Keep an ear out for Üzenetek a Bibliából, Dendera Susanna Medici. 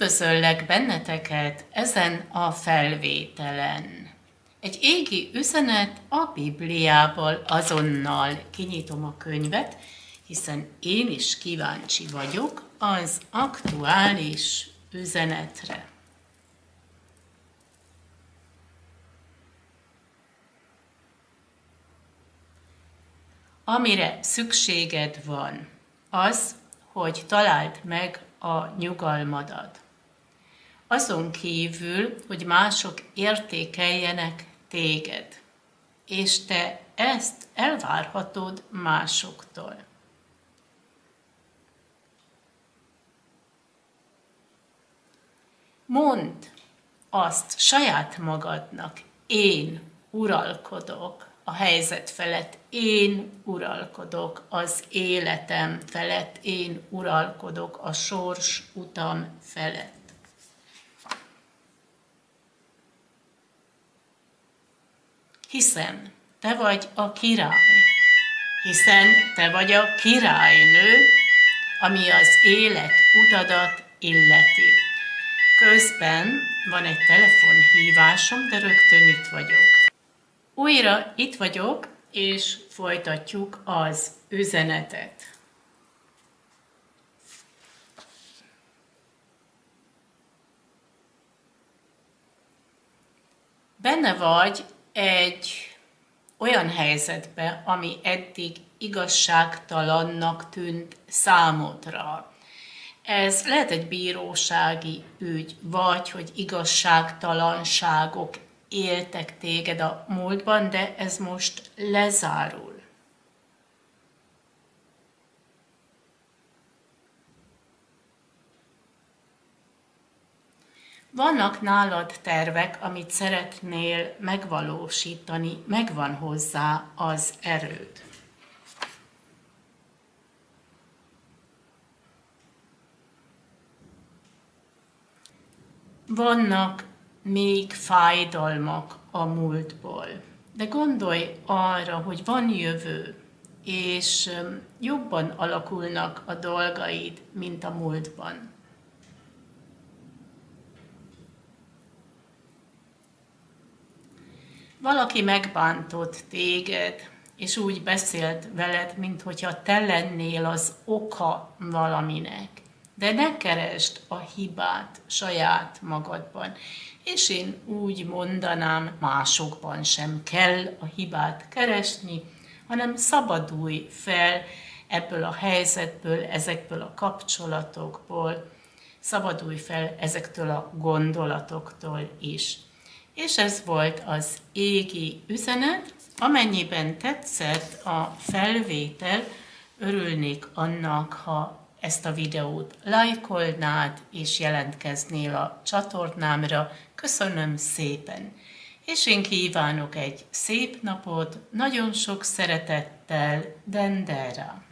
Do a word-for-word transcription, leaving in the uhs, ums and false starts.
Üdvözöllek benneteket ezen a felvételen. Egy égi üzenet a Bibliából. Azonnal kinyitom a könyvet, hiszen én is kíváncsi vagyok az aktuális üzenetre. Amire szükséged van, az, hogy találd meg a nyugalmadat. Azon kívül, hogy mások értékeljenek téged, és te ezt elvárhatod másoktól. Mondd azt saját magadnak: én uralkodok a helyzet felett, én uralkodok az életem felett, én uralkodok a sors utam felett. Hiszen te vagy a király, hiszen te vagy a királynő, ami az élet utadat illeti. Közben van egy telefonhívásom, de rögtön itt vagyok. Újra itt vagyok, és folytatjuk az üzenetet. Benne vagy egy olyan helyzetben, ami eddig igazságtalannak tűnt számodra. Ez lehet egy bírósági ügy, vagy hogy igazságtalanságok éltek téged a múltban, de ez most lezárul. Vannak nálad tervek, amit szeretnél megvalósítani, megvan hozzá az erőd. Vannak még fájdalmak a múltból. De gondolj arra, hogy van jövő, és jobban alakulnak a dolgaid, mint a múltban. Valaki megbántott téged, és úgy beszélt veled, mintha te lennél az oka valaminek. De ne keresd a hibát saját magadban. És én úgy mondanám, másokban sem kell a hibát keresni, hanem szabadulj fel ebből a helyzetből, ezekből a kapcsolatokból, szabadulj fel ezektől a gondolatoktól is. És ez volt az égi üzenet. Amennyiben tetszett a felvétel, örülnék annak, ha ezt a videót lájkolnád, és jelentkeznél a csatornámra. Köszönöm szépen! És én kívánok egy szép napot, nagyon sok szeretettel, Dendera!